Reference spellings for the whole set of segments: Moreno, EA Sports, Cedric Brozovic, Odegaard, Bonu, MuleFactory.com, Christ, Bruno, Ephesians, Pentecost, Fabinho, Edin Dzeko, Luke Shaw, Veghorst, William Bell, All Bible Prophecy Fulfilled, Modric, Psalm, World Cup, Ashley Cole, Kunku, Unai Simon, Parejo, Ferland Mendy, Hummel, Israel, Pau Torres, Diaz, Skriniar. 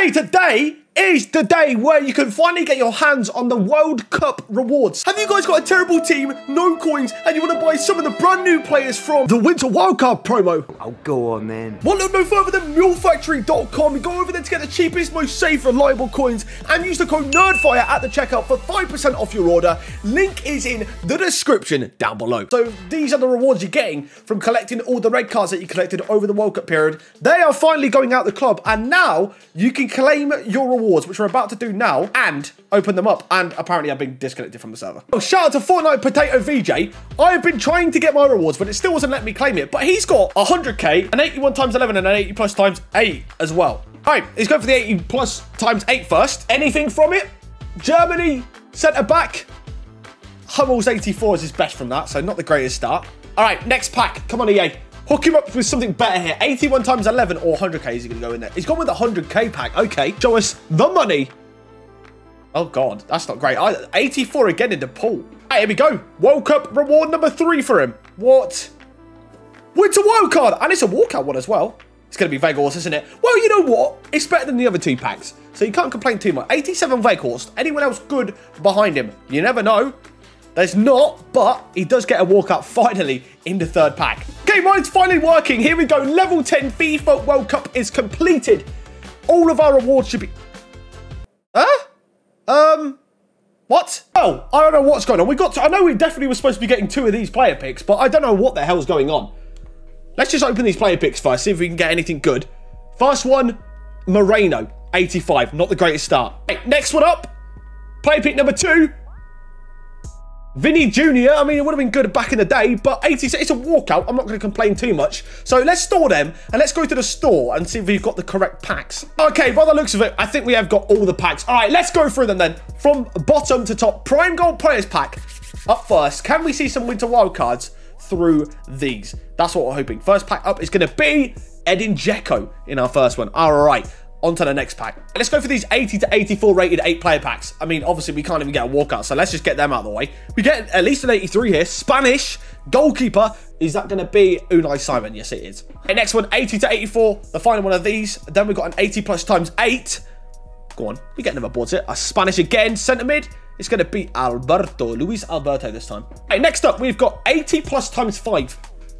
Okay, today is the day where you can finally get your hands on the World Cup rewards. Have you guys got a terrible team, no coins, and you want to buy some of the brand new players from the Winter Wildcard promo? Oh, go on then. Well, look no further than MuleFactory.com. Go over there to get the cheapest, most safe, reliable coins and use the code NERDFIRE at the checkout for 5% off your order. Link is in the description down below. So these are the rewards you're getting from collecting all the red cards that you collected over the World Cup period. They are finally going out the club, and now you can claim your rewards, which we're about to do now, and open them up. And apparently I've been disconnected from the server. Oh, shout out to Fortnite Potato VJ. I've been trying to get my rewards, but it still wasn't letting me claim it. But he's got 100k, an 81 times 11, and an 80 plus times 8 as well. All right, he's going for the 80 plus times 8 first. Anything from it? Germany, centre-back. Hummel's 84 is his best from that, so not the greatest start. All right, next pack. Come on, EA. Hook him up with something better here. 81 times 11 or 100k is he going to go in there? He's gone with a 100k pack. Okay, show us the money. Oh, God, that's not great. 84 again in the pool. Hey, here we go. World Cup reward number 3 for him. What? Winter Wildcard. And it's a walkout one as well. It's going to be Veghorst, isn't it? Well, you know what? It's better than the other 2 packs, so you can't complain too much. 87 Veghorst. Anyone else good behind him? You never know. There's not, but he does get a walkout finally in the 3rd pack. Okay, mine's finally working. Here we go. Level 10 FIFA World Cup is completed. All of our rewards should be... Huh? What? Oh, I don't know what's going on. I know we definitely were supposed to be getting 2 of these player picks, but I don't know what the hell's going on. Let's just open these player picks first, see if we can get anything good. First one, Moreno, 85. Not the greatest start. Right, next one up, player pick number 2. Vinny Jr., I mean, it would have been good back in the day, but 86, it's a walkout. I'm not going to complain too much. So let's store them, and let's go to the store and see if we've got the correct packs. Okay, by the looks of it, I think we have got all the packs. All right, let's go through them then. From bottom to top, Prime Gold Players Pack up first. Can we see some Winter Wild Cards through these? That's what we're hoping. First pack up is going to be Edin Dzeko in our first one. All right. On to the next pack. Let's go for these 80 to 84 rated 8 player packs. I mean, obviously, we can't even get a walkout, so let's just get them out of the way. We get at least an 83 here. Spanish goalkeeper. Is that going to be Unai Simon? Yes, it is. Okay, next one, 80 to 84. The final one of these. Then we've got an 80 plus times 8. Go on. We're getting them aboard it. A Spanish again. Centre mid. It's going to be Alberto. Luis Alberto this time. Okay, next up, we've got 80 plus times 5.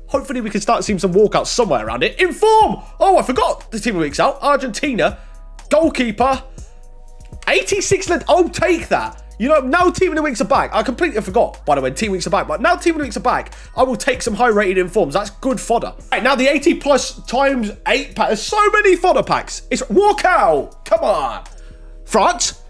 Hopefully, we can start seeing some walkouts somewhere around it. In form! Oh, I forgot the team of the week's out. Argentina. Goalkeeper. 86. I'll take that. You know, now team of the weeks are back. I completely forgot, by the way, team weeks are back. But now team of the weeks are back, I will take some high-rated informs. That's good fodder. All right, now the 80 plus times 8 pack. There's so many fodder packs. It's walkout. Come on. France.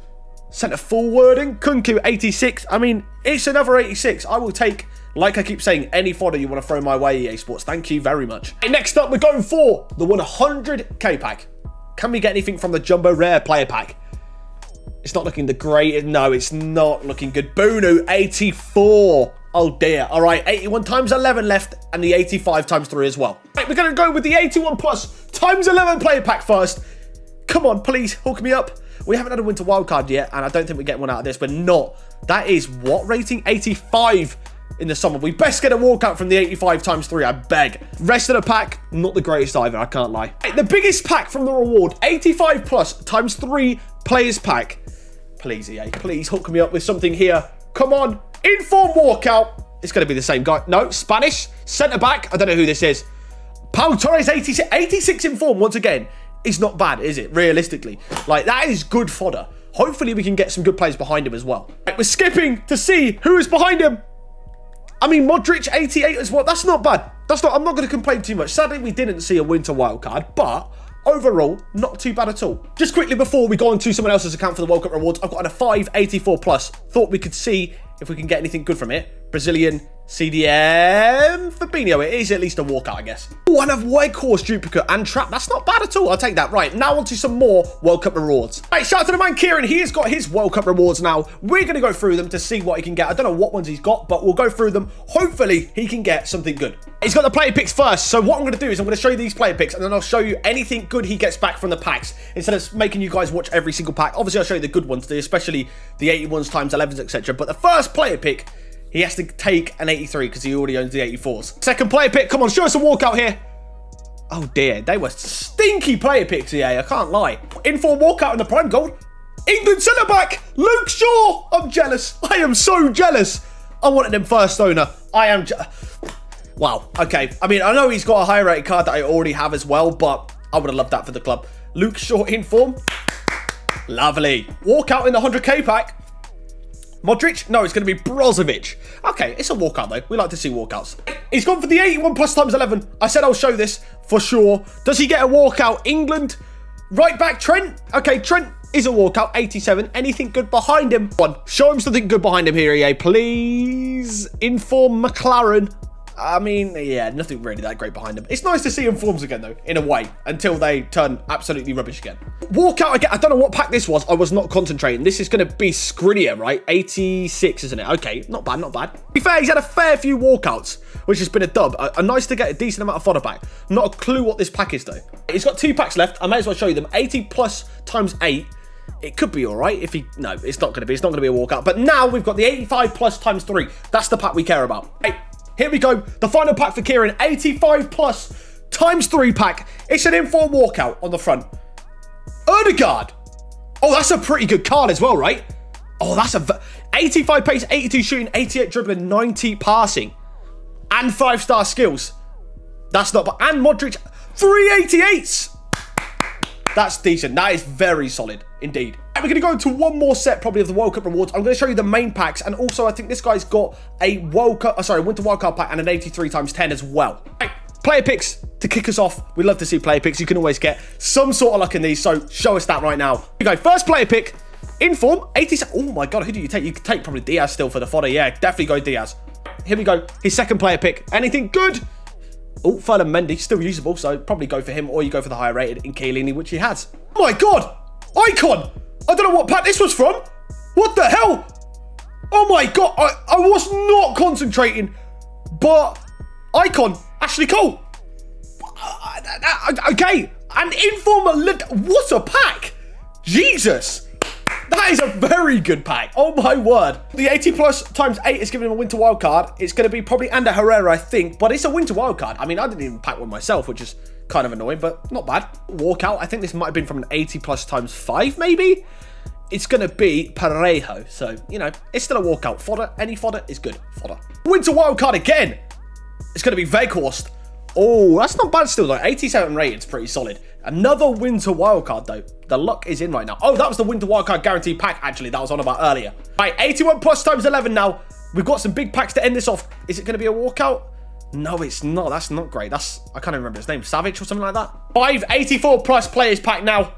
Centre forward and Kunku, 86. I mean, it's another 86. I will take... Like I keep saying, any fodder you want to throw my way, EA Sports. Thank you very much. And next up, we're going for the 100k pack. Can we get anything from the Jumbo Rare player pack? It's not looking the greatest. No, it's not looking good. Bonu, 84. Oh, dear. All right, 81 times 11 left and the 85 times 3 as well. Right, we're going to go with the 81 plus times 11 player pack first. Come on, please, hook me up. We haven't had a Winter Wildcard yet, and I don't think we're getting one out of this. We're not. That is what rating? 85. In the summer, we best get a walkout from the 85 times 3, I beg. Rest of the pack, not the greatest either, I can't lie. The biggest pack from the reward, 85 plus times 3 players pack. Please, EA, please hook me up with something here. Come on, inform walkout. It's going to be the same guy. No, Spanish, centre-back. I don't know who this is. Pau Torres, 86 in form once again. It's not bad, is it, realistically? Like, that is good fodder. Hopefully, we can get some good players behind him as well. Right, we're skipping to see who is behind him. I mean, Modric, 88 as well. That's not bad. That's not... I'm not going to complain too much. Sadly, we didn't see a Winter Wildcard, but overall, not too bad at all. Just quickly before we go on to someone else's account for the World Cup rewards, I've got a 584 plus. Thought we could see if we can get anything good from it. Brazilian, CDM, Fabinho. It is at least a walkout, I guess. Oh, and a Veghorst duplicate and trap. That's not bad at all. I'll take that. Right, now on to some more World Cup rewards. Right, shout out to the man Kieran. He has got his World Cup rewards now. We're going to go through them to see what he can get. I don't know what ones he's got, but we'll go through them. Hopefully, he can get something good. He's got the player picks first. So what I'm going to do is I'm going to show you these player picks, and then I'll show you anything good he gets back from the packs. Instead of making you guys watch every single pack. Obviously, I'll show you the good ones, especially the 81s times 11s, etc. But the first player pick... He has to take an 83 because he already owns the 84s. Second player pick. Come on, show us a walkout here. Oh dear, they were stinky player picks, EA, I can't lie. Inform walkout in the prime goal. England centre-back, Luke Shaw. I'm jealous. I am so jealous. I wanted him first owner. I am... Wow, okay. I mean, I know he's got a high-rated card that I already have as well, but I would have loved that for the club. Luke Shaw in form. Lovely. Walkout in the 100k pack. Modric? No, it's going to be Brozovic. Okay, it's a walkout, though. We like to see walkouts. He's gone for the 81 plus times 11. I said I'll show this for sure. Does he get a walkout? England. Right back, Trent. Okay, Trent is a walkout. 87. Anything good behind him? One. Show him something good behind him here, EA, please. Inform McLaren. I mean, yeah, nothing really that great behind him. It's nice to see him forms again, though, in a way, until they turn absolutely rubbish again. Walkout again. I don't know what pack this was. I was not concentrating. This is going to be Skriniar, right? 86, isn't it? Okay, not bad, not bad. To be fair, he's had a fair few walkouts, which has been a dub. Nice to get a decent amount of fodder back. Not a clue what this pack is, though. He's got two packs left. I may as well show you them. 80 plus times 8. It could be all right if he... No, it's not going to be. It's not going to be a walkout. But now we've got the 85 plus times 3. That's the pack we care about. Hey. Here we go. The final pack for Kieran. 85 plus times 3 pack. It's an inform walkout on the front. Odegaard. Oh, that's a pretty good card as well, right? Oh, that's a... 85 pace, 82 shooting, 88 dribbling, 90 passing. And 5-star skills. That's not... And Modric. 388s. That's decent. That is very solid indeed. We're going to go into one more set probably of the World Cup rewards. I'm going to show you the main packs, and also I think this guy's got a World Cup, sorry, Winter Wildcard pack and an 83 times 10 as well. Right, player picks to kick us off. We love to see player picks. You can always get some sort of luck in these, so show us that right now. Here we go. First player pick, in form, 87. Oh my god, who do you take? You could take probably Diaz still for the fodder. Yeah, definitely go Diaz. Here we go. His second player pick. Anything good? Oh, Ferland Mendy, still usable, so probably go for him, or you go for the higher rated in Chiellini, which he has. Oh my god! Icon! I don't know what pack this was from! What the hell? Oh my god, I was not concentrating, but... Icon, Ashley Cole! Okay, an informal... What a pack! Jesus! That is a very good pack. Oh my word. The 80 plus times 8 is giving him a winter wild card. It's going to be probably Ander Herrera, I think, but it's a winter wild card. I mean, I didn't even pack one myself, which is kind of annoying, but not bad. Walkout. I think this might have been from an 80 plus times 5, maybe. It's going to be Parejo. So, you know, it's still a walkout. Fodder, any fodder is good fodder. Winter wild card again. It's going to be Veghorst. Oh, that's not bad still, though. 87 rating's pretty solid. Another winter wildcard, though. The luck is in right now. Oh, that was the winter wildcard guaranteed pack, actually, that was on about earlier. Right, 81 plus times 11 now. We've got some big packs to end this off. Is it going to be a walkout? No, it's not. That's not great. That's... I can't even remember his name. Savage or something like that. 584 plus players pack now.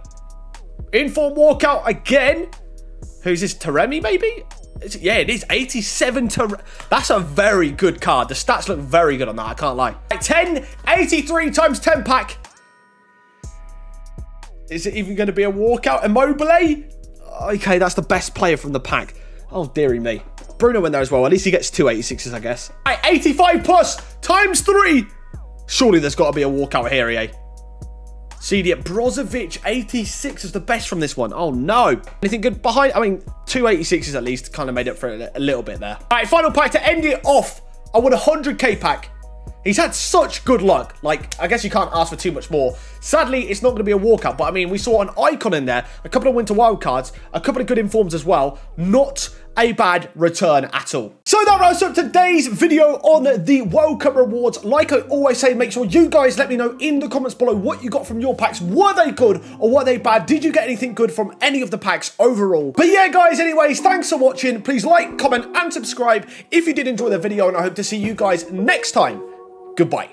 Inform walkout again. Who's this? Taremi, maybe? Yeah, it is. 87 to... That's a very good card. The stats look very good on that. I can't lie. 10, 83 times 10 pack. Is it even going to be a walkout? Immobile? Okay, that's the best player from the pack. Oh, dearie me. Bruno in there as well. At least he gets 2 86s, I guess. Right, 85 plus times 3. Surely there's got to be a walkout here, EA. CD at Brozovic, 86 is the best from this one. Oh, no. Anything good behind? I mean, 2 86s at least kind of made up for a little bit there. All right, final pack to end it off. I want a 100k pack. He's had such good luck. Like, I guess you can't ask for too much more. Sadly, it's not going to be a walkout. But, I mean, we saw an icon in there, a couple of winter wildcards, a couple of good informs as well. Not a bad return at all. So that wraps up today's video on the World Cup rewards. Like I always say, make sure you guys let me know in the comments below what you got from your packs. Were they good or were they bad? Did you get anything good from any of the packs overall? But yeah, guys, anyways, thanks for watching. Please like, comment, and subscribe if you did enjoy the video, and I hope to see you guys next time. Goodbye.